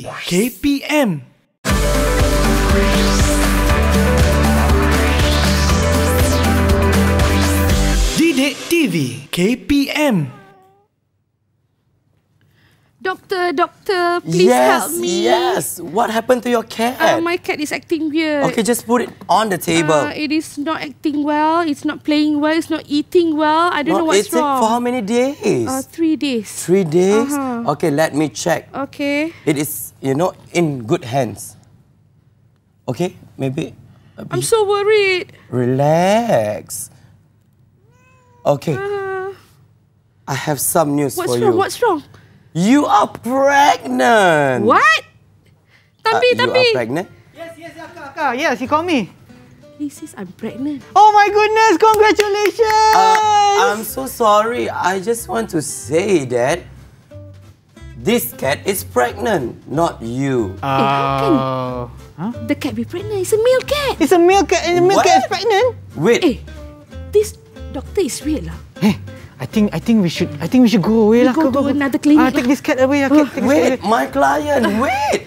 DidikTV KPM. DidikTV KPM. Doctor, please help me. Yes, what happened to your cat? My cat is acting weird. Okay, just put it on the table. It is not acting well, it's not playing well, it's not eating well. I don't know what's wrong. For how many days? 3 days. 3 days? Okay, let me check. Okay. It is, you know, in good hands. Okay, maybe... I'm so worried. Relax. Okay. I have some news for you. What's wrong? You are pregnant! What? Tapi. You are pregnant? Yes, Akka. Yes, he called me. Sis, I'm pregnant. Oh my goodness, congratulations! I'm so sorry. I just want to say that this cat is pregnant, not you. How can the cat be pregnant? It's a male cat. It's a male cat and the male cat is pregnant? Wait. This doctor is real lah. I think we should go away lah. Go to another clinic. Take this cat away. Wait, my client. Wait.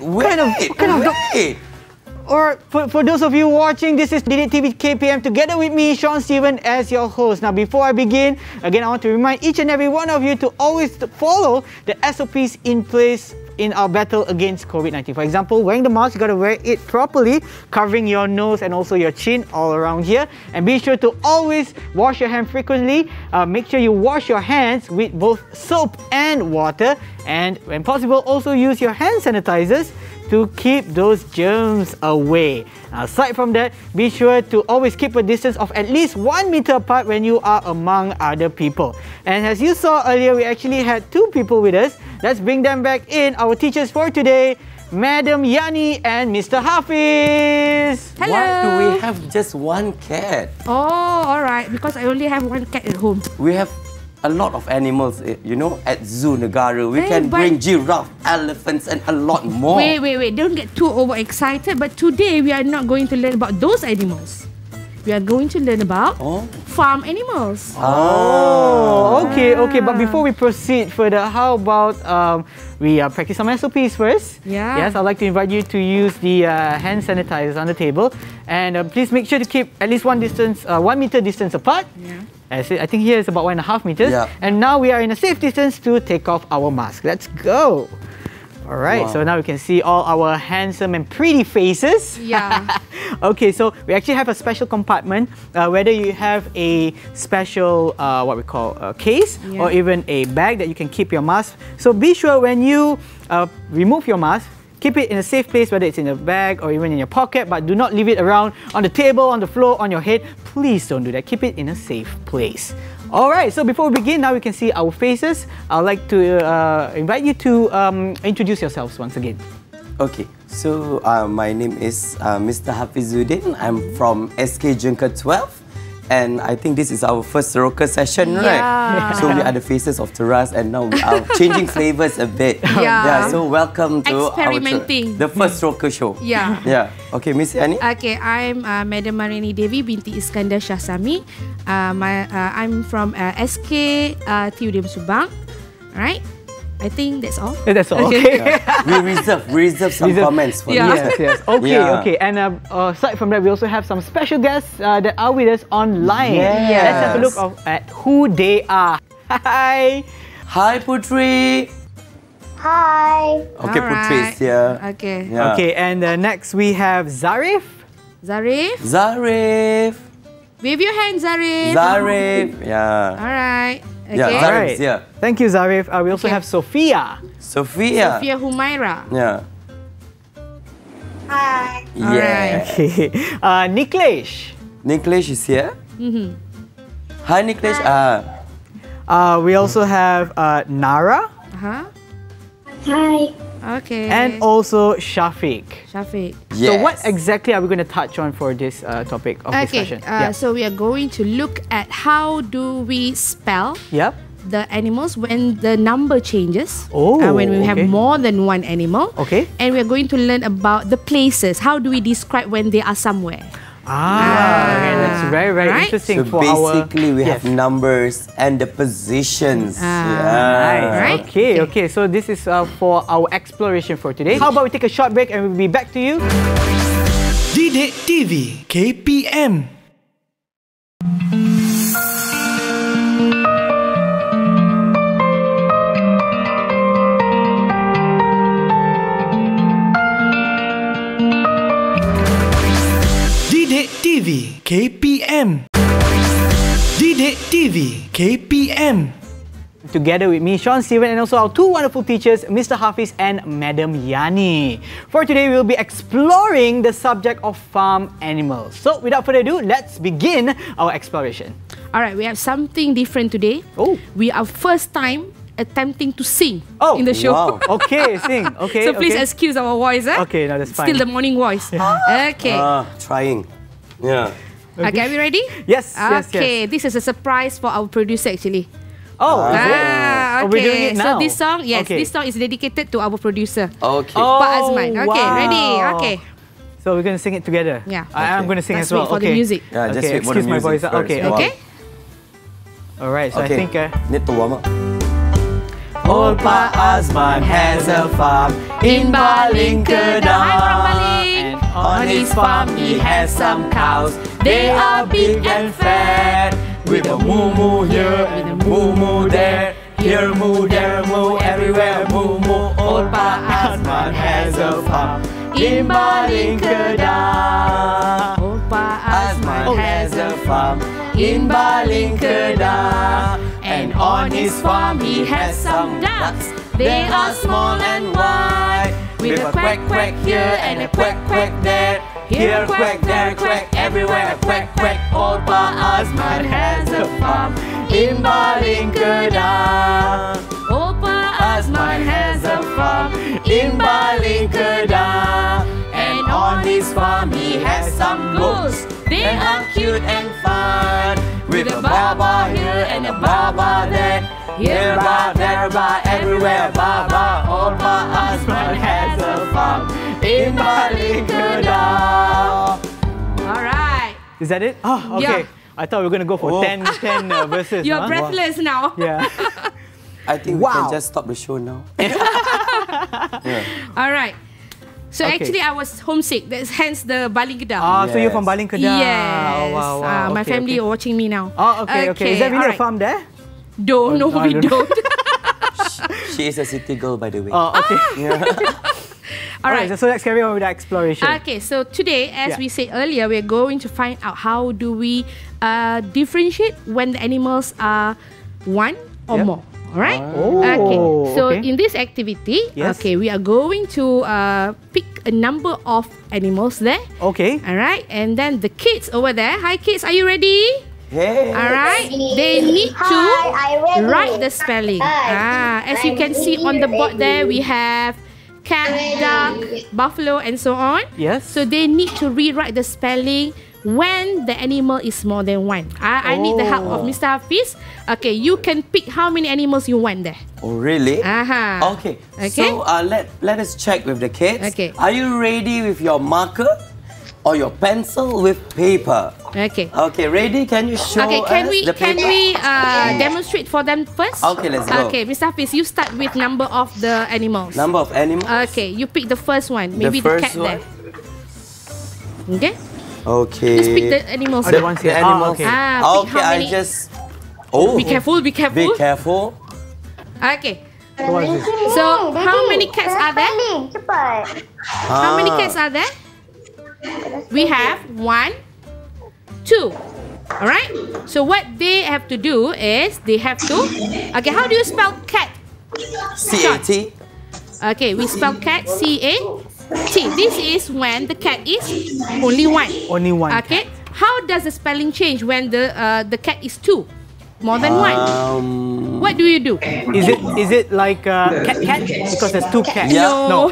Or for those of you watching, this is DidikTV KPM together with me, Sean Steven, as your host. Now, before I begin, again, I want to remind each and every one of you to always follow the SOPs in place in our battle against COVID-19. For example, wearing the mask, you got to wear it properly, covering your nose and also your chin all around here. And be sure to always wash your hands frequently. Make sure you wash your hands with both soap and water. And when possible, also use your hand sanitizers to keep those germs away. Aside from that, be sure to always keep a distance of at least 1 meter apart when you are among other people. And as you saw earlier, we actually had 2 people with us. Let's bring them back in. Our teachers for today, Madam Yanni and Mr. Hafiz. Hello. Why do we have just 1 cat? Oh, all right. Because I only have 1 cat at home. We have a lot of animals, you know, at Zoo Negara. We can bring giraffe, elephants and a lot more. Wait. Don't get too overexcited. But today, we are not going to learn about those animals. We are going to learn about farm animals. Okay. But before we proceed further, how about we practice some SOPs first? Yeah. Yes, I'd like to invite you to use the hand sanitizers on the table. And please make sure to keep at least 1 meter distance apart. Yeah. I think here is about 1.5 meters. Yeah. And now we are in a safe distance to take off our mask. Let's go. All right, so now we can see all our handsome and pretty faces. Yeah. Okay, so we actually have a special compartment, whether you have a special, what we call a case, or even a bag that you can keep your mask. So be sure when you remove your mask, keep it in a safe place, whether it's in a bag or even in your pocket, but do not leave it around on the table, on the floor, on your head. Please don't do that. Keep it in a safe place. All right, so before we begin, now we can see our faces. I'd like to invite you to introduce yourselves once again. Okay, so my name is Mr. Hafizuddin. I'm from SK Junker 12. And I think this is our first Seroka session, right? So we are the faces of Teras and now we are changing flavours a bit. Yeah. So welcome to experimenting. The first Seroka show. Yeah. Okay, Miss Yanni. Okay, I'm Madam Marini Devi Binti Iskandar Shasami. I'm from SK Tiudim Subang. Alright. I think that's all. That's all. Okay. We reserve some comments for you. Yes. Okay. And aside from that, we also have some special guests that are with us online. Yes. Let's have a look at who they are. Hi, Putri. Hi. Okay, right. Putri is here. Okay. Yeah. Okay, and next we have Zarif. Zarif. Wave your hands, Zarif. Yeah. All right. Okay. Yeah, Zarif. Yeah. Thank you, Zarif. We also have Sophia. Sophia Humaira. Yeah. Hi. Yeah. Okay. Niklesh. Niklesh is here. Hi, Niklesh. We also have Nara. Hi. Okay. And also Shafiq. Yes. So what exactly are we going to touch on for this topic of discussion? So we are going to look at how do we spell the animals when the number changes. When we have more than 1 animal. And we are going to learn about the places. How do we describe when they are somewhere? And that's very, very interesting. So for basically, we have numbers and the positions. Okay. So this is for our exploration for today. How about we take a short break and we'll be back to you. DidikTV KPM. DidikTV KPM. DidikTV KPM. Together with me, Sean Steven, and also our two wonderful teachers, Mr. Hafiz and Madam Yanni. For today, we'll be exploring the subject of farm animals. So, without further ado, let's begin our exploration. Alright, we have something different today. Oh. We are first time attempting to sing in the show. Wow. Okay, sing. Okay. So, please excuse our voice. Okay, no, that's fine. Still the morning voice. Okay. Trying. Yeah. Okay, are we ready? Yes, yes. This is a surprise for our producer actually. Okay. So this song, this song is dedicated to our producer. Okay. Pak Azman. Okay, ready? Okay. So we're going to sing it together. Yeah. I'm going to sing as well. For the music. Yeah, just wait for the music. Excuse my voice. First. Okay. Okay. All right. So I think need to warm up. Old Pak Azman has a farm in Baling Kedah. I'm from Baling. And on his farm he has some cows. They are big and fat. With a moo-moo here and a moo-moo there. Here moo, there moo, everywhere moo-moo. Old Pak Azman has a farm in Baling Kedah. Old Pak Azman has a farm in Baling Kedah. And on his farm he has some ducks. They are small and white. With a quack-quack here and a quack-quack there. Here quack, there quack, everywhere quack, quack. Old Pak Azman has a farm in Baling Kedah. Old Pak Azman has a farm in Baling Kedah. And on his farm he has some goats. They are cute and fun. With a baba here and a baba there. Here ba, there ba, everywhere baba. Old Pak Azman has a farm in Baling Kedah. Alright. Is that it? Oh, okay. Yeah. I thought we were going to go for 10 verses. You're breathless now. Yeah. I think we can just stop the show now. Alright. So actually, I was homesick. That's hence the Baling Kedah. So you're from Baling Kedah. Yes. Wow, wow. My family are watching me now. Is there really a farm there? No, we don't. She is a city girl, by the way. Oh, okay. Alright, so let's carry on with the exploration. Okay, so today, as we said earlier, we're going to find out how do we differentiate when the animals are one or more. Alright? Okay, so in this activity, we are going to pick a number of animals there. Okay. Alright, and then the kids over there. Hi kids, are you ready? Yes. Alright, they need to write the spelling. As you can see on the board there, we have cat, duck, buffalo, and so on. Yes. So they need to rewrite the spelling when the animal is more than one. I need the help of Mr. Hafiz. Okay, you can pick how many animals you want there. Oh, really? Okay. So let us check with the kids. Okay. Are you ready with your marker or your pencil with paper? Okay. Okay, ready? Can you show us the paper? Can we demonstrate for them first? Okay, let's go. Okay, Mr. Hafiz, you start with number of the animals. Number of animals? Okay, you pick the first one. Maybe the cat there. Okay? Okay. Just pick the animals. The animals. I just... Oh. Be careful, be careful. Be careful. Okay. So, how many cats are there? How many cats are there? We have 1, 2. Alright? So what they have to do is they have to... Okay, how do you spell cat? C-A-T. Okay, we spell cat C-A-T. This is when the cat is only one. Only one. Okay? How does the spelling change when the cat is two? More than one. What do you do? Is it like cat-cat? Because there's two cats. Yeah. No.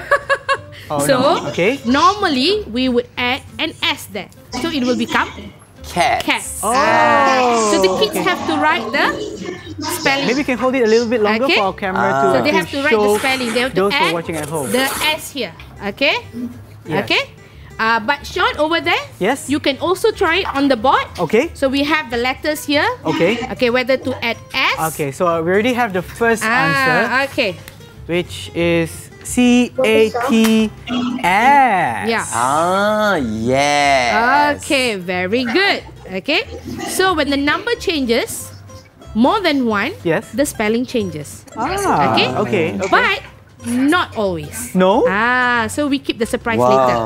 Normally, we would add an S there. So, it will become cats. So, the kids have to write the spelling. Maybe we can hold it a little bit longer for our camera to So, they have to write the spelling. They have to add the S here. Okay? Yes. Okay? But Sean, over there, yes, you can also try it on the board. Okay. So we have the letters here. Okay. Okay, whether to add S. Okay, so we already have the first answer. Okay. Which is C-A-T-S. Yeah. Ah, yes. Okay, very good. Okay. So when the number changes, more than one, yes, the spelling changes. Ah, okay. Okay. Okay. But not always. No? Ah, so we keep the surprise later.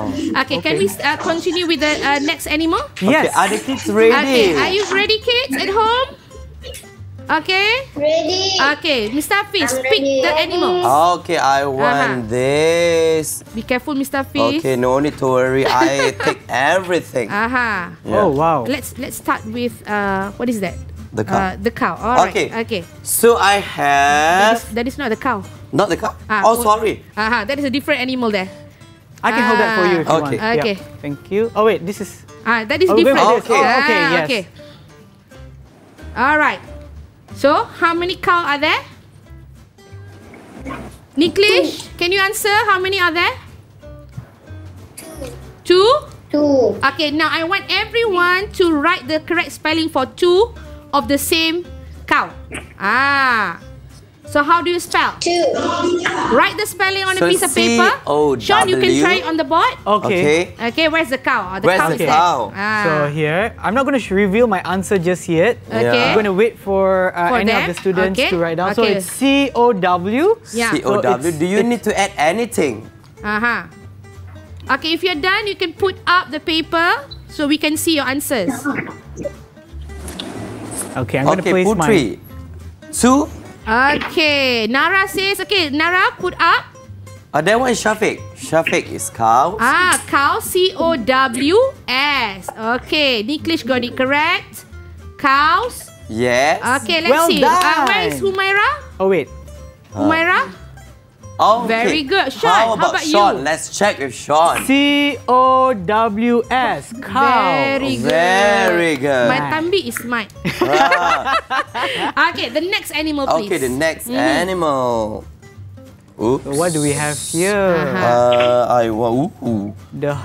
Okay, can we continue with the next animal? Yes. Okay, are the kids ready? Okay, are you ready, kids, at home? Okay? Ready. Okay, Mr. Hafiz, pick the animal. Okay, I want this. Be careful, Mr. Hafiz. Okay, no need to worry. I take everything. Aha. Yeah. Oh, wow. Let's start with, what is that? The cow. The cow. All right. Okay. So I have... That is not the cow. Not the cow? Oh, sorry. That is a different animal there. I can hold that for you if you want. Okay. Yeah. Thank you. Oh, wait. This is... that is different. Okay. Oh, okay. Yes. Okay. All right. So, how many cow are there? Niklesh, can you answer? How many are there? Two? Two. Okay. Now, I want everyone to write the correct spelling for two of the same cow. Ah. So how do you spell? Two. Write the spelling on a piece of paper. Sean, you can try it on the board. Okay. Okay, where's the cow? The cow is there. So here, I'm not going to reveal my answer just yet. Okay. I'm going to wait for any of the students to write down. So it's C-O-W. Yeah. C-O-W. Do you need to add anything? Okay, if you're done, you can put up the paper so we can see your answers. Okay, I'm going to place mine. Two. Okay, Nara says, okay, Nara, put up. That one is Shafiq. Shafiq is cow. Ah, cow, C-O-W-S. Okay, Niklesh got it correct. Cows. Yes. Okay, let's see. Where is Humaira? Oh, wait. Humaira? Okay. Very good. Sean, how about Sean? You? Let's check with Sean. C-O-W-S. Cow. Very good. Very good. My tambi is mine. Okay, the next animal, please. Okay, the next animal. Oops. So what do we have here? I want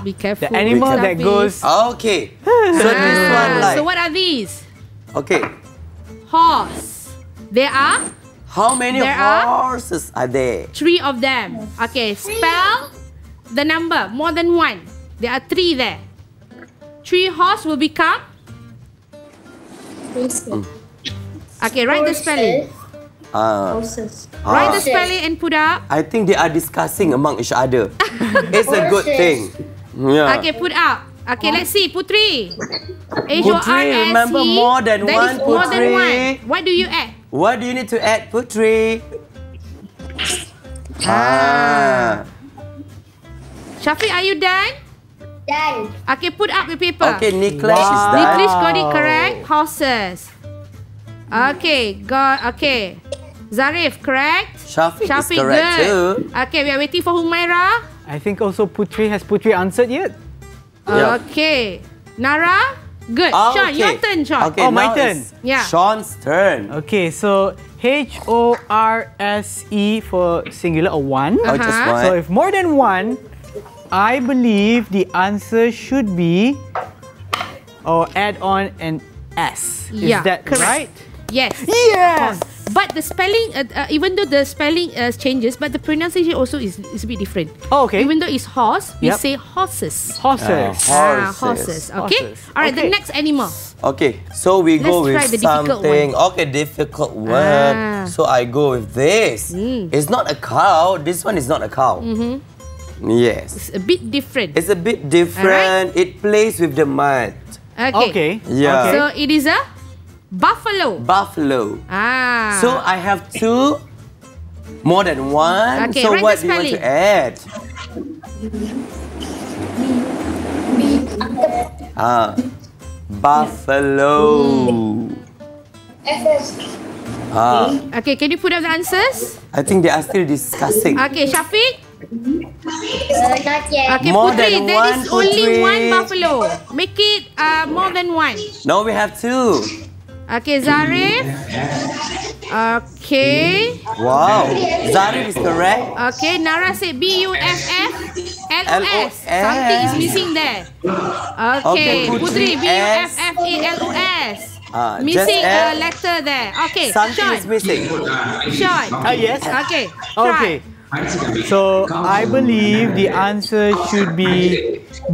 be careful. The animal that goes. Okay. So this one, like. So what are these? Okay. Horse. They are. How many horses are there? Three of them. Okay, spell the number. More than one. There are three there. Three horse will become? Okay, write the spelling. Horses. Write the spelling and put up. I think they are discussing among each other. It's a good thing. Yeah. Okay, put up. Okay, let's see. Putri. H-O-R-S-E. Remember more than one, Putri. More than one. What do you add? What do you need to add, Putri? Shafiq, are you done? Done. Okay, put up the paper. Okay, Niklesh is done. Niklesh got it correct. Horses. Okay, okay. Zarif, correct? Shafiq is correct too. Okay, we are waiting for Humaira. I think also Putri, has Putri answered yet? Okay. Nara? Good. Sean, your turn, Sean. Okay, my turn. Yeah. Sean's turn. Okay, so H-O-R-S-E for singular or one. So if more than one, I believe the answer should be or add on an S. Is that right? Yes. Yes. But the spelling, even though the spelling changes, but the pronunciation also is a bit different. Oh, okay. Even though it's horse, we say horses. Horses. Horses. Okay. All right. The next animal. Okay. So we go with something. Okay, difficult word. So I go with this. It's not a cow. This one is not a cow. Yes. It's a bit different. It's a bit different. It plays with the mud. Okay. Yeah. So it is a. Buffalo. Buffalo. So I have two, more than one. Okay, so what do you want to add? Buffalo. Okay, can you put up the answers? I think they are still discussing. Okay, Shafiq. Not yet. Okay, more Putri, there one, is only one buffalo. Make it more than one. No, we have two. Okay, Zarif. Okay. Wow. Zarif is correct. Okay, Nara said B-U-F-F. L-O-S. Something is missing there. Okay. Putri, B-U-F-F-A-L-O-S. Missing a letter there. Okay. Something is missing. Sean. Yes. Okay. Okay. So, I believe the answer should be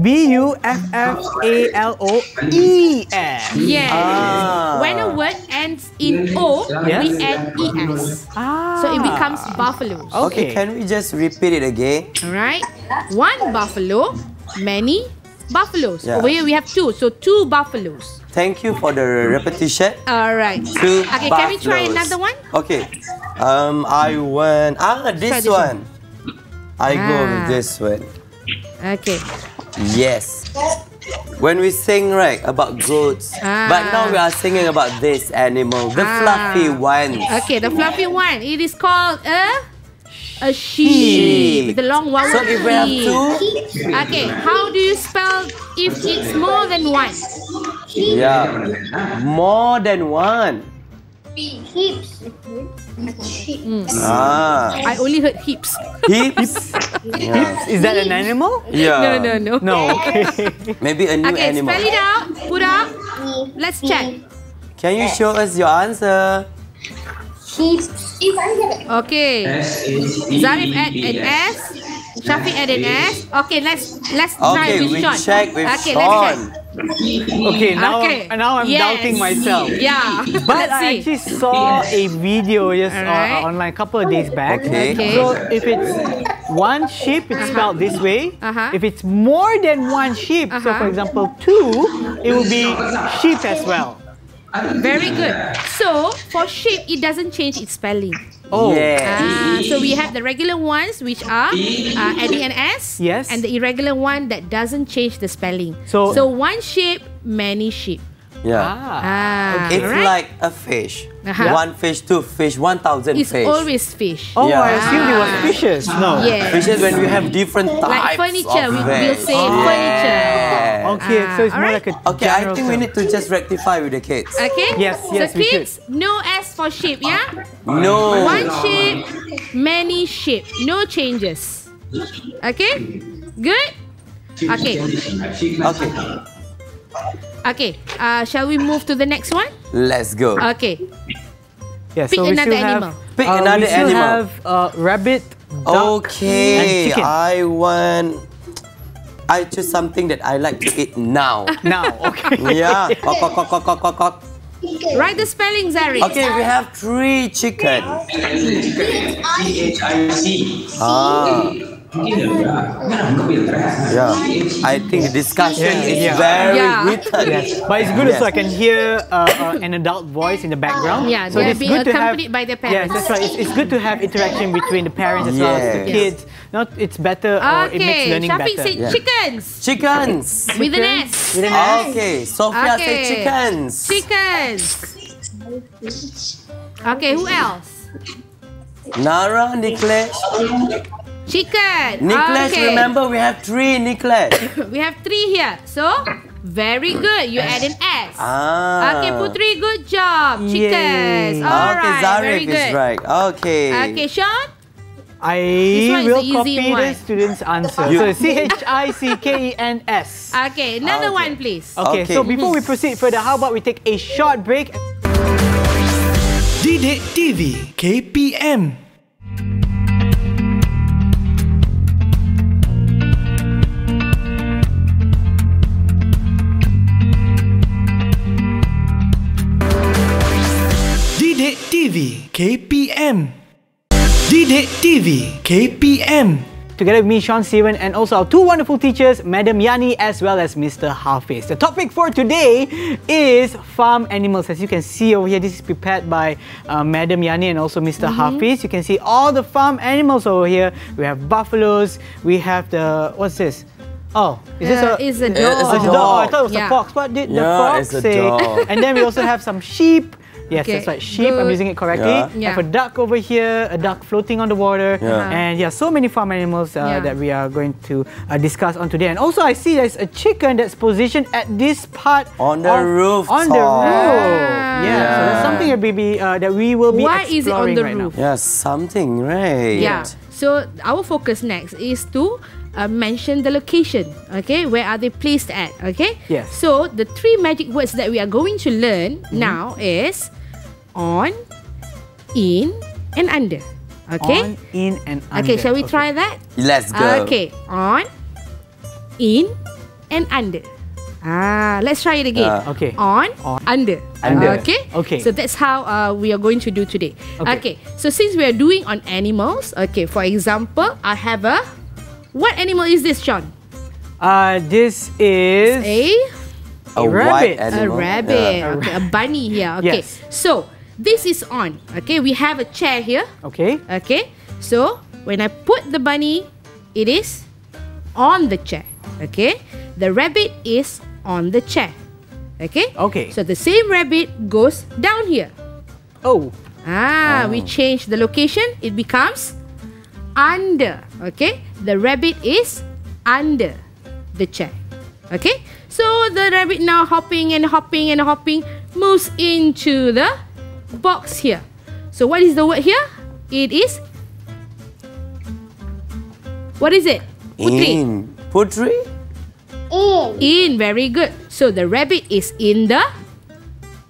B-U-F-F-A-L-O-E-S. Yes. When a word ends in O, we add E-S. So, it becomes buffalo. Okay, can we just repeat it again? Alright. One buffalo, many buffaloes. Over here, we have two. So, two buffaloes. Thank you for the repetition. Alright. Two buffaloes. Okay, can we try another one? Okay. I want this one. I go with this one. Okay. Yes. When we sing about goats, but now we are singing about this animal, the fluffy one. Okay, the fluffy one. It is called a sheep. The long one. So if we have two. Okay. How do you spell if it's more than one? Yeah. More than one. Heaps. I only heard heaps. Heaps? Heaps? Is that an animal? Yeah. No, no, no. No, okay. Maybe a new animal. Okay, spell it out. Put up. Let's check. Can you show us your answer? Heaps. Okay. Zarif add an S. Shafiq add an S. Okay, let's check with Sean. Okay, now I'm doubting myself. Yeah. But I actually saw a video online a couple of days back. Okay. So if it's one sheep, it's spelled this way. If it's more than one sheep, so for example two, it will be sheep as well. Very good. So for sheep, it doesn't change its spelling. Oh. Yes. So we have the regular ones which are adding an S. Yes. And the irregular one that doesn't change the spelling. So one sheep, many sheep. Yeah. Okay. It's like a fish. One fish, two fish, 1,000 fish. It's always fish. Oh, yeah. I assumed it was fishes. No. Yes. Fishes when we have different types. Like furniture, we'll say furniture. Okay, so it's more like a okay, I think we need to just rectify with the kids. Okay? Yes, yes, so kids, no S for sheep, yeah? No. One sheep, many sheep. No changes. Okay? Good? Okay. Okay. Okay, shall we move to the next one? Let's go. Okay. Yeah, pick another animal. Pick another animal. We have rabbit, duck, and chicken. I choose something that I like to eat now. Now, okay. Yeah. Write the spelling, Zari. Okay, we have three chicken. C-H-I-C. Yeah, I think discussion is very written. Yes. But it's good so I can hear an adult voice in the background. Yeah, so it's good to have by the parents. Yes, that's right. It's good to have interaction between the parents as well as the kids. It's better or it makes learning better. Okay, Shafiq said chickens. Chickens. With an S. With an S. Okay, Sophia said chickens. Chickens. Okay, who else? Nara, Niklesh. Chicken. Niklesh, remember we have three, Niklesh. We have three here. So, very good. You add an S. Okay, Putri, good job. Chickens. Alright, very good. Okay, Zarif is right. Okay. Okay, Sean? I will copy the student's answer. So, C-H-I-C-K-E-N-S. Okay, another one, please. Okay, so before we proceed further, how about we take a short break? DidikTV KPM. DidikTV KPM. DidikTV KPM. Together with me, Sean Steven, and also our two wonderful teachers, Madam Yanni as well as Mr. Hafiz. The topic for today is farm animals. As you can see over here, this is prepared by Madam Yanni and also Mr. Hafiz. You can see all the farm animals over here. We have buffaloes, we have the... What's this? Oh, is this a dog? It's a dog. Oh, I thought it was a fox. What did the fox say? And then we also have some sheep. Yes, that's right. Sheep, I'm using it correctly. I have a duck over here, a duck floating on the water. And so many farm animals that we are going to discuss on today. And also, I see there's a chicken that's positioned at this part on the roof. On the roof. Yeah, so that's something that we will be exploring right now. Why is it on the roof? Yeah, something, right? Yeah. So, our focus next is to mention the location. Okay, where are they placed at? Okay. Yes. So the three magic words that we are going to learn now is on, in, and under. Okay. On, in, and under. Okay. Shall we try that? Let's go. Okay. On, in, and under. Ah, let's try it again. Okay. On, under. Under. Okay. Okay. So that's how we are going to do today. Okay. Okay. So since we are doing on animals, okay. For example, I have a. What animal is this, Sean? This is a rabbit. A rabbit. Yeah. Okay. A bunny here. Okay. Yes. So this is on. Okay. We have a chair here. Okay. Okay. So when I put the bunny, it is on the chair. Okay. The rabbit is on the chair. Okay? Okay. So the same rabbit goes down here. Oh. Ah, we change the location. It becomes under. Okay? The rabbit is under the chair. Okay? So the rabbit now hopping and hopping and hopping moves into the box here. So what is the word here? It is... What is it? Putri. In. Putri? In. In, very good. So the rabbit is in the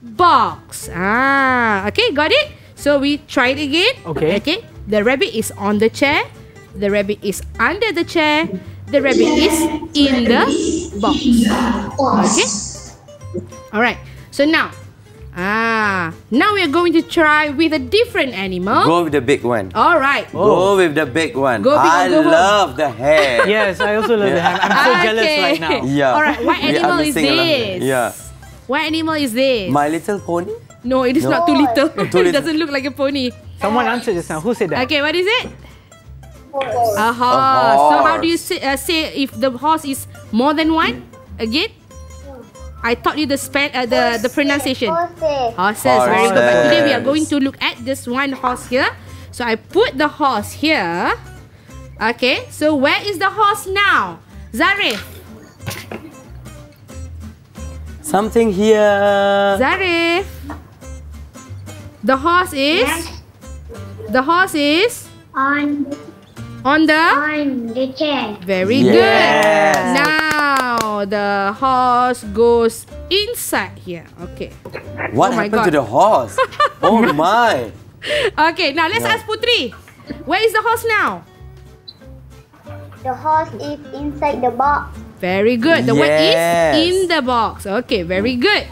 box. Ah, okay, got it? So we try it again. Okay. Okay. The rabbit is on the chair. The rabbit is under the chair. The rabbit is in the box. Okay. All right. So now, now we are going to try with a different animal. Go with the big one. All right. Oh. Go with the big one. Go big I love the hair. Yes, I also love the hair. I'm so jealous right now. Yeah. All right. What animal is this? Yeah. What animal is this? My Little Pony? No, it is not too little. Too little. It doesn't look like a pony. Someone answered just now. Who said that? Okay, what is it? Horse. A horse. So how do you say if the horse is more than one? Again? I taught you the pronunciation. Horses. Horses. Very good. But today we are going to look at this one horse here. So I put the horse here. Okay. So where is the horse now? Zarif. Something here. Zarif. The horse is. The horse is. On the chair. Very good. Now the horse goes inside here. Okay. What happened to the horse? Oh my. Okay, now let's ask Putri. Where is the horse now? The horse is inside the box. Very good. The word is in the box. Okay, very good.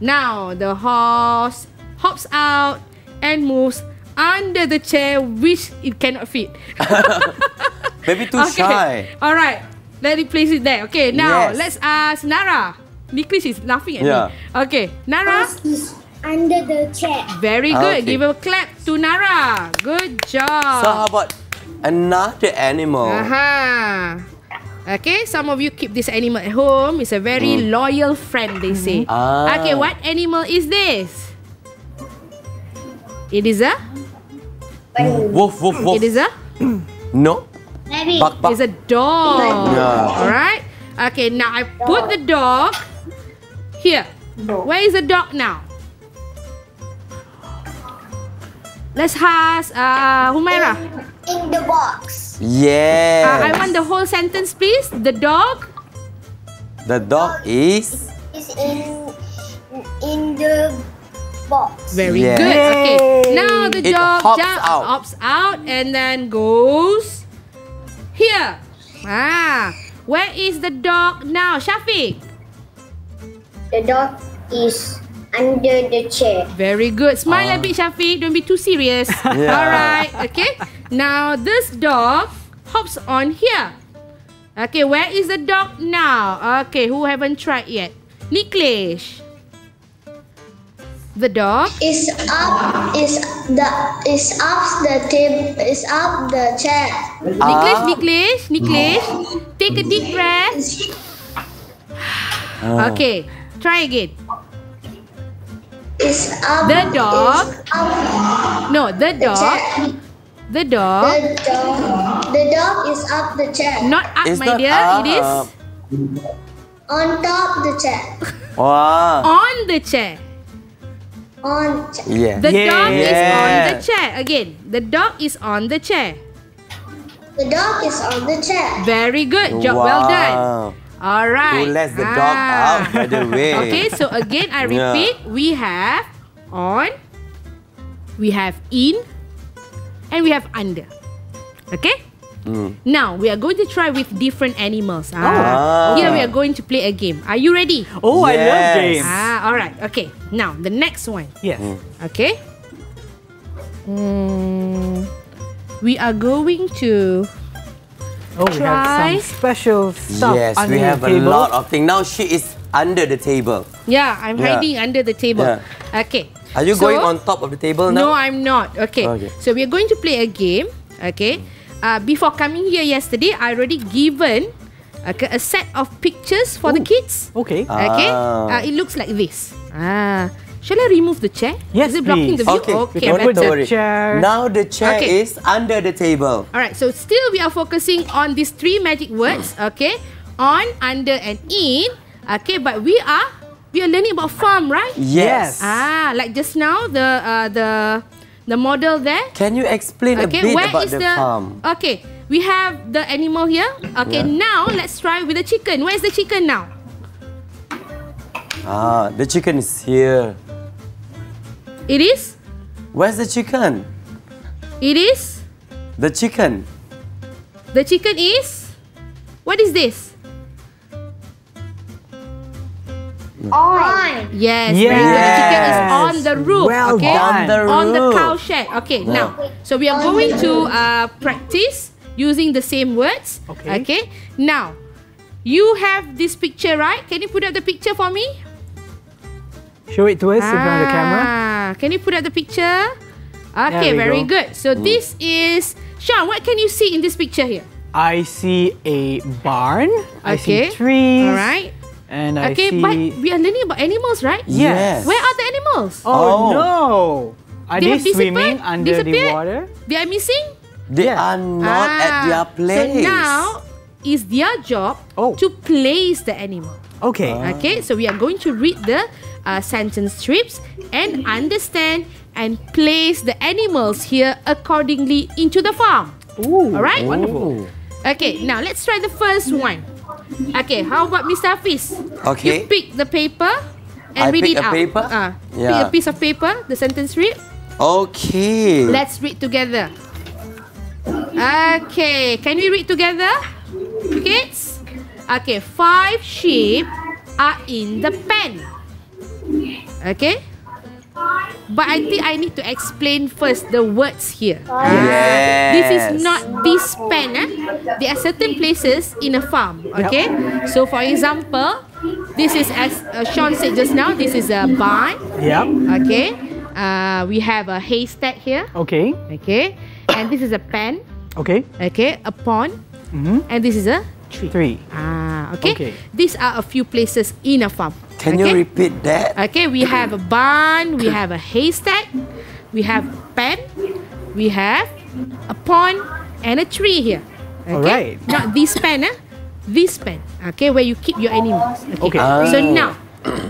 Now the horse hops out and moves under the chair, which it cannot fit. Maybe too shy. All right. Let it place it there. Okay, now let's ask Nara. Niklesh is laughing at me. Okay, Nara. Is under the chair. Very good. Okay. Give a clap to Nara. Good job. So how about another animal? Okay, some of you keep this animal at home. It's a very loyal friend, they say. Okay, what animal is this? It is a... Wolf, wolf, wolf. It is a... No. Rabbit. Bark, bark. It's a dog. Yeah. Alright. Okay, now I put the dog here. Where is the dog now? Let's ask Humaira. In the box. Yes. I want the whole sentence, please. The dog. The dog is... Is in the... box. Very good. Okay. Now the dog hops out and then goes here. Ah, where is the dog now, Shafiq? The dog is under the chair. Very good. Smile a bit, Shafiq. Don't be too serious. All right. Okay. Now this dog hops on here. Okay. Where is the dog now? Okay. Who haven't tried yet? Niklesh. The dog is up. Is up the chair. Niklesh. Take a deep breath. Okay, try again. Is up the dog? No, the dog. The dog. The dog is up the chair. Not up, my dear. It is on top the chair. On the chair. On the chair. The dog is on the chair. Again, the dog is on the chair. The dog is on the chair. Very good job. Wow. Well done. All right. Who lets the dog out, by the way? Okay, so again, I repeat. Yeah. We have on, we have in, and we have under. Okay? Mm. Now, we are going to try with different animals. Here, we are going to play a game. Are you ready? Oh, yes. I love games. All right. Okay. Now, the next one. Yes. Mm. Okay. Mm. We are going to try. We have some special stuff under the table. Yes, we have a lot of things. Now, she is under the table. Yeah, I'm hiding under the table. Yeah. Okay. Are you going on top of the table now? No, I'm not. Okay. So, we are going to play a game. Okay. Before coming here yesterday, I already given a set of pictures for the kids. Okay. Okay. It looks like this. Shall I remove the chair? Yes, is it blocking the view? Okay. Don't worry. Now the chair is under the table. All right. So still we are focusing on these three magic words. Okay. On, under, and in. Okay. But we are learning about farm, right? Yes. Like just now the model there. Can you explain a bit about the farm? Okay, we have the animal here. Okay, now let's try with the chicken. Where's the chicken now? The chicken is here. It is? Where's the chicken? It is? The chicken. The chicken is? What is this? On. Yes. The chicken is on the roof. Well done. On the cow shed. Okay, now. So we are going to practice using the same words. Okay. Okay. Now, you have this picture, right? Can you put up the picture for me? Show it to us in front of the camera. Can you put up the picture? Okay, very good. So this is... Sean, what can you see in this picture here? I see a barn. I see trees. All right. And but we are learning about animals, right? Yes. Where are the animals? Oh, no! Are they swimming under the water? They are missing? They are not at their place. So now, it's their job to place the animal. Okay. Okay, so we are going to read the sentence strips and understand and place the animals here accordingly into the farm. Ooh, all right? Wonderful. Okay, now let's try the first one. Okay, how about Mr. Hafiz? Okay. You pick the paper and read it out. I pick a paper? Pick a piece of paper, the sentence read. Okay. Let's read together. Okay, can we read together, kids? Okay, 5 sheep are in the pen. Okay? But I think I need to explain first the words here. Yes. This is not this pen. There are certain places in a farm. Okay. Yep. So for example, this is as Sean said just now. This is a barn. Yep. Okay. We have a haystack here. Okay. Okay. And this is a pen. Okay. Okay. A pond. Mm-hmm. And this is a tree. Okay. These are a few places in a farm. Can you repeat that? Okay, we have a barn, we have a haystack, we have a pen, we have a pond and a tree here. Okay? All right. Not this pen, this pen. Okay, where you keep your animals. Okay. So now,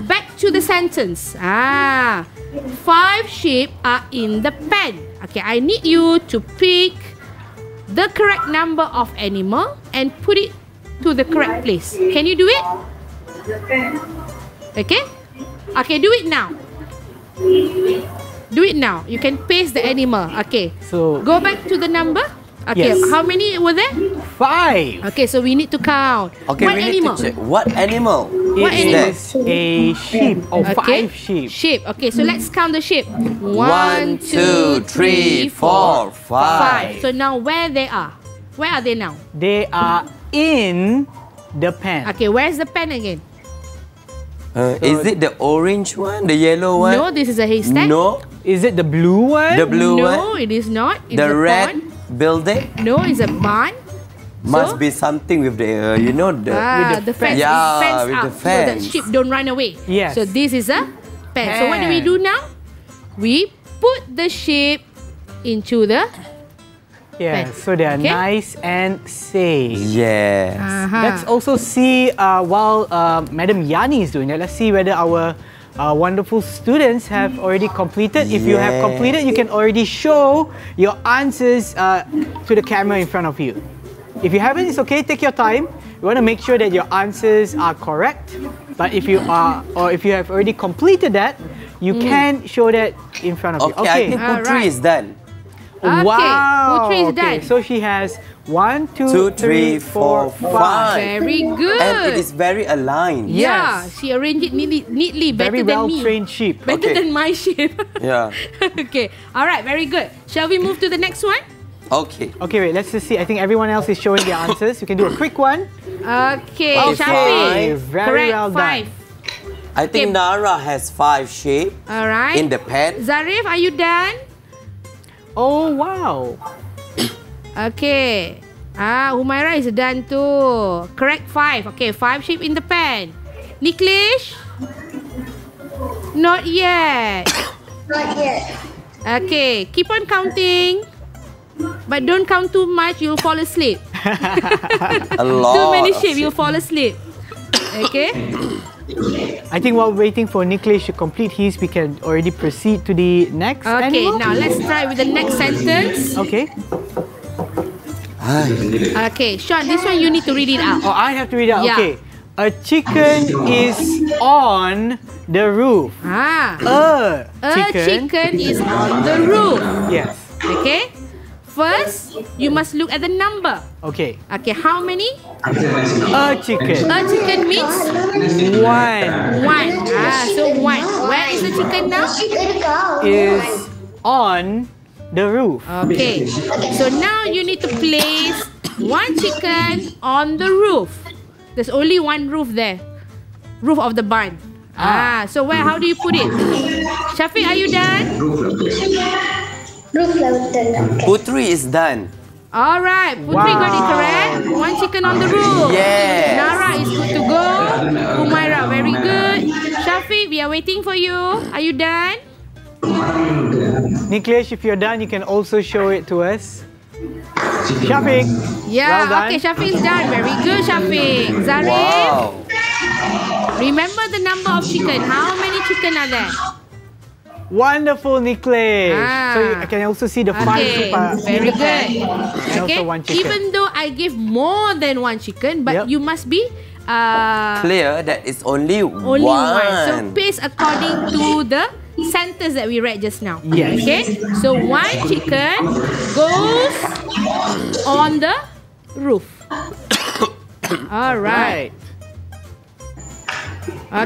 back to the sentence. 5 sheep are in the pen. Okay, I need you to pick the correct number of animal and put it to the correct place. Can you do it? Okay? Okay, do it now. Do it now. You can paste the animal. Okay. So go back to the number. Okay. Yes. How many were there? 5. Okay, so we need to count. Okay, what animal? What animal? What animal? Is a sheep. Oh, okay. 5 sheep. Sheep. Okay, so let's count the sheep. 1, 2, 3, 4, 5. So now where they are? Where are they now? They are in the pen. Okay, where's the pen again? Is it the orange one? The yellow one? No, this is a haystack. No. Is it the blue one? The blue one? No, it is not. It's the red building? No, it's a barn. Must be something with the, you know, the fence. Yeah, fence with the fence. So that sheep don't run away. Yes. So this is a pen. So what do we do now? We put the sheep into the pen. So they are nice and safe. Yes. Let's also see while Madam Yanni is doing that, let's see whether our wonderful students have already completed. If you have completed, you can already show your answers to the camera in front of you. If you haven't, it's okay, take your time. You want to make sure that your answers are correct. But if you are, or if you have already completed that, you can show that in front of you. Okay, I think Putri is done. Okay, wow. Putri is done. So she has 1, 2, 3, 4, 5. Very good. And it is very aligned. Yeah, yes. She arranged it neatly, better than me. Very well-trained sheep. Better than my sheep. Yeah. Okay, all right, very good. Shall we move to the next one? Okay. Okay, wait, let's just see. I think everyone else is showing their answers. You can do a quick one. Okay, Shafiq. Very well done. 5. I think Nara has 5 sheep. All right. In the pen. Zarif, are you done? Oh, wow. Okay. Ah, Humaira is done too. Correct 5. Okay, 5 sheep in the pen. Niklesh? Not yet. Not yet. Okay, keep on counting. But don't count too much, you'll fall asleep. A lot. Too many sheep, you'll fall asleep. Okay? I think while waiting for Niklesh to complete his, we can already proceed to the next animal. Now let's try with the next sentence. Okay. Okay, Sean, this one you need to read it out. Oh, I have to read it out. Yeah. Okay. A chicken is on the roof. Ah. A chicken is on the roof. Yes. Okay. First, you must look at the number. Okay. Okay, how many? A chicken. A chicken means? 1. 1. Ah, so 1. Where is the chicken now? Is on the roof. Okay. So now you need to place 1 chicken on the roof. There's only 1 roof there. Roof of the barn. Ah, so where? How do you put it? Shafiq, are you done? Putri is done. All right, Putri got it correct. 1 chicken on the roof. Yes. Nara is good to go. Humaira, very good. Shafiq, we are waiting for you. Are you done? Niklesh, if you're done, you can also show it to us. Shafiq. Yeah, well okay, Shafiq is done. Very good, Shafiq. Zarif. Wow. Remember the number of chicken. How many chicken are there? Wonderful, Niklesh. Ah. So I can also see the 5 super. Very good. Okay. Even though I give more than 1 chicken, but you must be clear that it's only one. So pace according to the sentence that we read just now. Yes. Okay. So 1 chicken goes on the roof. All right.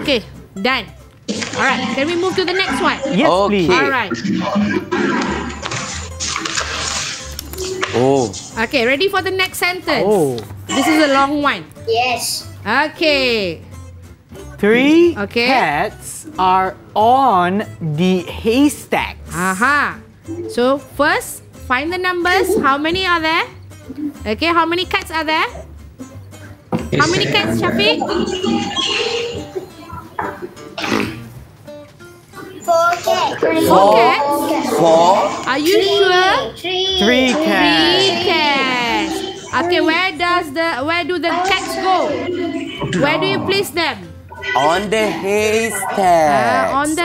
Okay. Done. All right, can we move to the next one? Yes, please. All right. Oh. Okay, ready for the next sentence? Oh. This is a long one. Yes. Okay. 3 cats are on the haystacks. Aha. So first, find the numbers. How many are there? Okay, how many cats are there? How many cats, Shafiq? 4 cats. 4 cats? 4. Are you sure? 3 cats. 3 cats. Okay, where do the cats go? Where do you place them? On the haystack. On the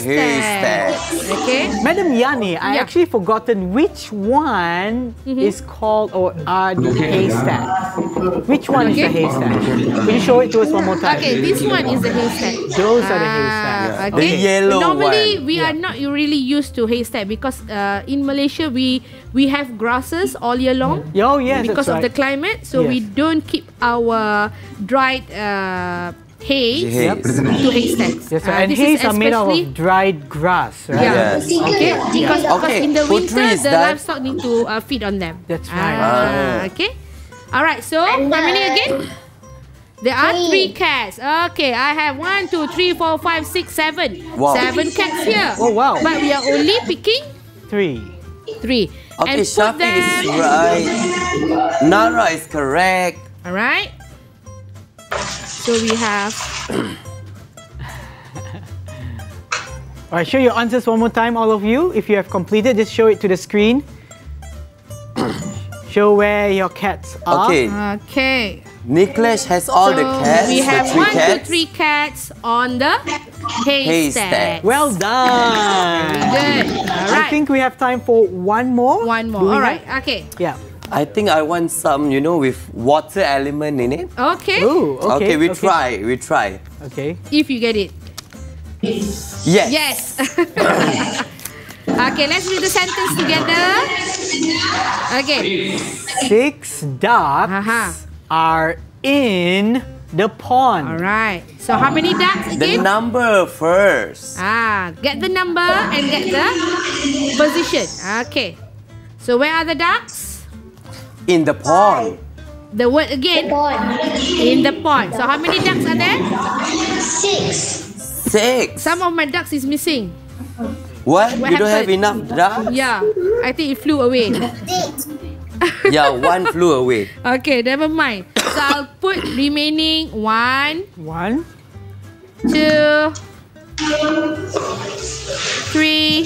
haystack. Okay. Madam Yanni, I actually forgotten which one is called or are the haystacks. Which one is the haystack? Can you show it to us one more time? Okay, this one is the haystack. Those are the haystacks. Okay. The yellow one. Normally, we are not really used to haystack because in Malaysia, we have grasses all year long. Oh, yes, because of the climate. So we don't keep our dried haystacks. Yes, and hays are made out of dried grass, right? Yeah. Yes. Okay. Because in the winter, the livestock need to feed on them. That's right. Okay. All right. So how many again? There are 3 cats. Okay. I have 1, 2, 3, 4, 5, 6, 7. Wow. 7 cats here. Oh wow. But we are only picking 3. Okay. Shafiq is right. Nara is correct. All right. So we have. All right, show your answers one more time, all of you. If you have completed, just show it to the screen. Show where your cats are. Okay. Okay. Niklesh has all the cats. We have three cats on the haystack. Well done. Very good. All right. I think we have time for one more. One more. All right. Okay. Yeah. I think I want some, you know, with water element in it. Okay. Ooh, okay. Okay. We try. We try. Okay. If you get it. Yes. Yes. Okay. Let's read the sentence together. Okay. 6 ducks. Are in the pond. All right. So how many ducks again? The number first. Ah, get the number and get the position. Okay. So where are the ducks? In the pond. The word again? The pond. In the pond. So how many ducks are there? 6. Some of my ducks is missing. What? You don't have enough ducks? Yeah. I think it flew away. Yeah, one flew away. Okay, never mind. So I'll put remaining 1, 2, 3,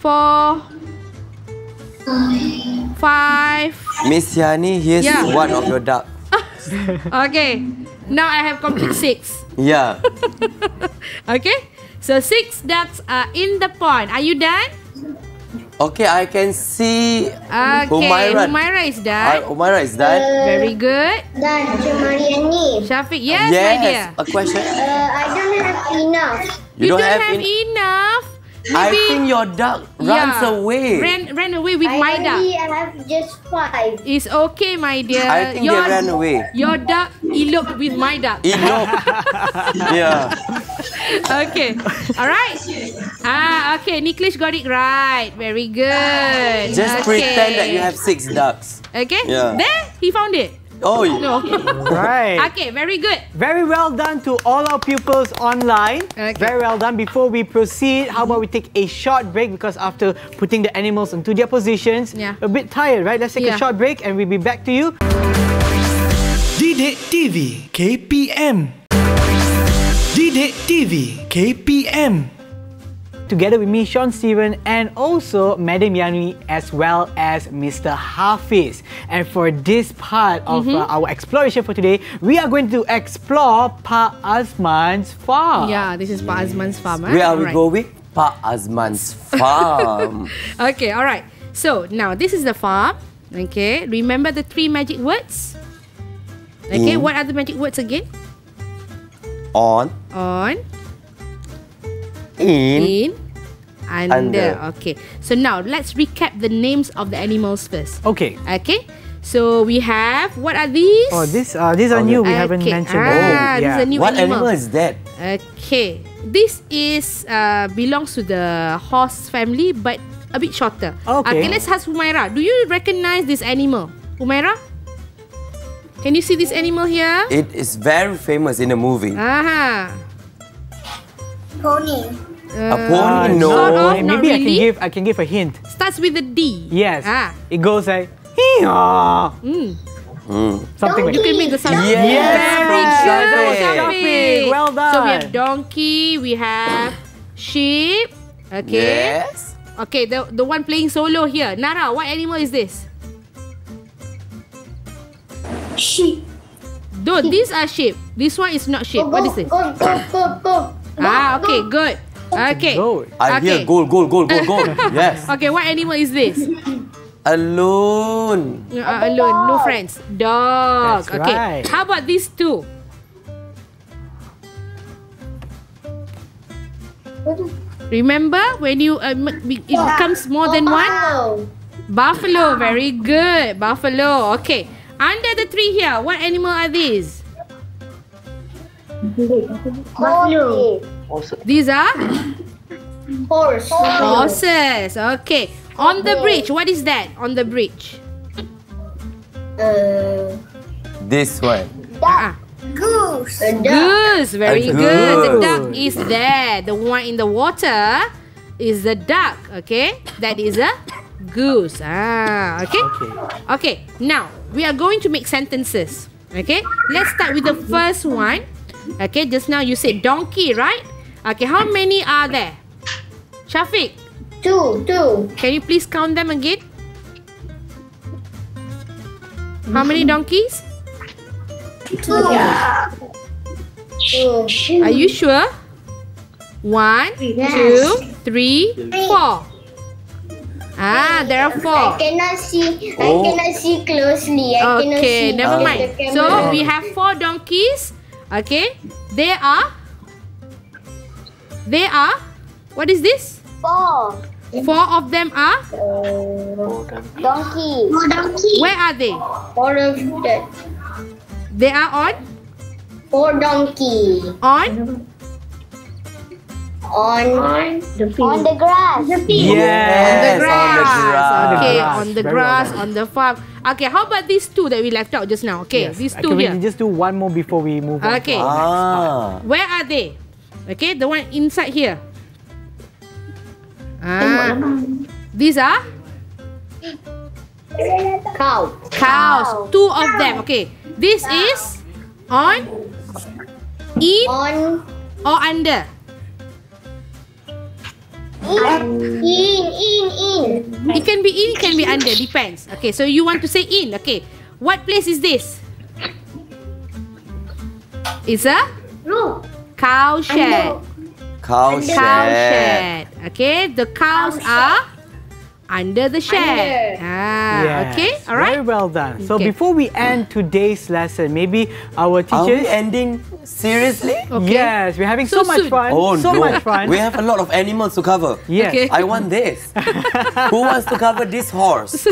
4, 5. Miss Yani, here's one of your duck. Okay, now I have complete 6. Yeah. Okay, so 6 ducks are in the pond. Are you done? Okay, I can see Humaira. Humaira is done. Humaira is done. Very good. Done, Mariani. Shafiq, yes, my dear. A question. I don't have enough. You don't have enough? Maybe I think your duck runs away. Ran away with my duck. I have just 5. It's okay, my dear. I think they ran away. Your duck eloped with my duck. Eloped. Yeah. Okay. All right. Okay. Niklesh got it right. Very good. Just pretend that you have 6 ducks. Okay. Yeah. There, he found it. Oh, yeah. No. Right. Okay, very good. Very well done to all our pupils online. Okay. Very well done. Before we proceed, how about we take a short break because after putting the animals into their positions, a bit tired, right? Let's take a short break and we'll be back to you. DidikTV KPM. DidikTV KPM. Together with me, Sean Steven, and also Madam Yanni, as well as Mr. Hafiz. And for this part of our exploration for today, we are going to explore Pak Azman's farm. Yeah, this is Pak Azman's farm. Where are we going? Pak Azman's farm. Okay, all right. So now this is the farm. Okay, remember the 3 magic words? Okay, what are the magic words again? On. On. In, under. Okay. So now, let's recap the names of the animals first. Okay. Okay. So we have, what are these? Oh, these are new. We haven't mentioned them. These are new animals. What animal is that? Okay. This is, belongs to the horse family, but a bit shorter. Okay. Okay, let's ask Humaira. Do you recognize this animal? Humaira? Can you see this animal here? It is very famous in a movie. Aha. Pony. A pony? No. Maybe really. I can give a hint. Starts with a D. Yes. It goes like something like that. You can make the sound. Yes. Well done. So we have donkey. We have sheep. Okay. Yes. Okay. The one playing solo here. Nara, what animal is this? Sheep. No, these are sheep. This one is not sheep. What is this? Go. Okay, good. Okay. I hear goal. Yes. Okay, what animal is this? Alone. Alone, no friends. Dog. That's right. How about these two? Remember when you it becomes more than one? Buffalo. Very good. Buffalo. Okay. Under the tree here, what animal are these? Buffalo. These are horses. Okay. On the bridge, what is that? On the bridge. This one. Goose. Goose. Very good. The duck is there. The one in the water is the duck. Okay. That is a goose. Okay. Now we are going to make sentences. Okay. Let's start with the first one. Okay, just now you said donkey, right? Okay, how many are there? Shafiq? 2. Can you please count them again? How many donkeys? Two. Are you sure? 1, 2, 3, 4. Ah, there are 4. I cannot see. I cannot see closely. Okay, never mind. So we have 4 donkeys. Okay, they are. What is this? 4. 4 of them are donkeys. Where are they? 4 of them. They are on 4 donkeys. On the grass. Yes, on the grass. Okay, on the grass, on the farm. Okay, how about these 2 that we left out just now? Okay, yes. These 2 here. We just do 1 more before we move on. Okay. Where are they? Okay, the one inside here. These are cows. 2 of them. Okay, this is on, in, or under. In. It can be in, can be under, depends. Okay, so you want to say in. Okay, what place is this? It's a cow shed. Cow shed. Okay, the cows are under the shed. Okay, all right. Very well done. So before we end today's lesson, maybe our teachers... Are we ending? Seriously? Okay. Yes, we're having so much fun. Oh, so much fun. We have a lot of animals to cover. Yes. Okay. I want this. Who wants to cover this horse?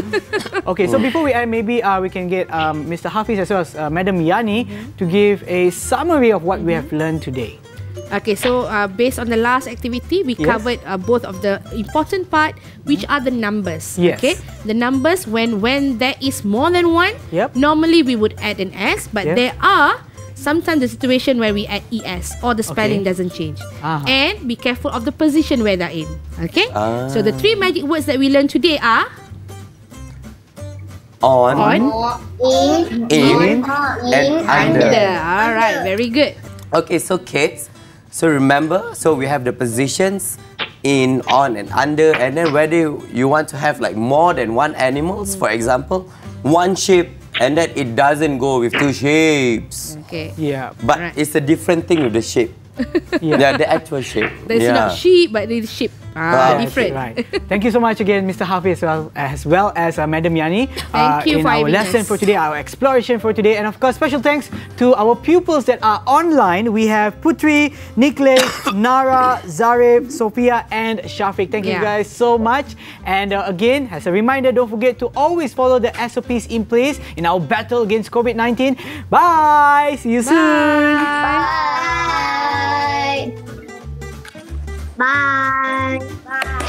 Okay, so before we end, maybe we can get Mr. Hafiz as well as Madam Yani to give a summary of what we have learned today. Okay, so based on the last activity, we covered both of the important part, which are the numbers. Yes. Okay, the numbers when there is more than 1, normally we would add an S, but there are sometimes the situation where we add ES or the spelling doesn't change. And be careful of the position where they're in. Okay, so the 3 magic words that we learned today are on, in, and under. All right, very good. Okay, so kids. So remember, so we have the positions in, on and under, and then whether you want to have like more than 1 animals, for example, 1 sheep, and that it doesn't go with 2 sheep. Okay. Yeah. But it's a different thing with the sheep. The actual sheep. There's not sheep, but it's sheep. Different. Right. Thank you so much again, Mr. Hafiz, as well as Madam Yani. Thank you for our lesson for today, our exploration for today, and of course, special thanks to our pupils that are online. We have Putri, Niklesh, Nara, Zarif, Sophia, and Shafiq. Thank you guys so much. And again, as a reminder, don't forget to always follow the SOPs in place in our battle against COVID-19. Bye. See you soon. Bye. Bye. Bye. Bye.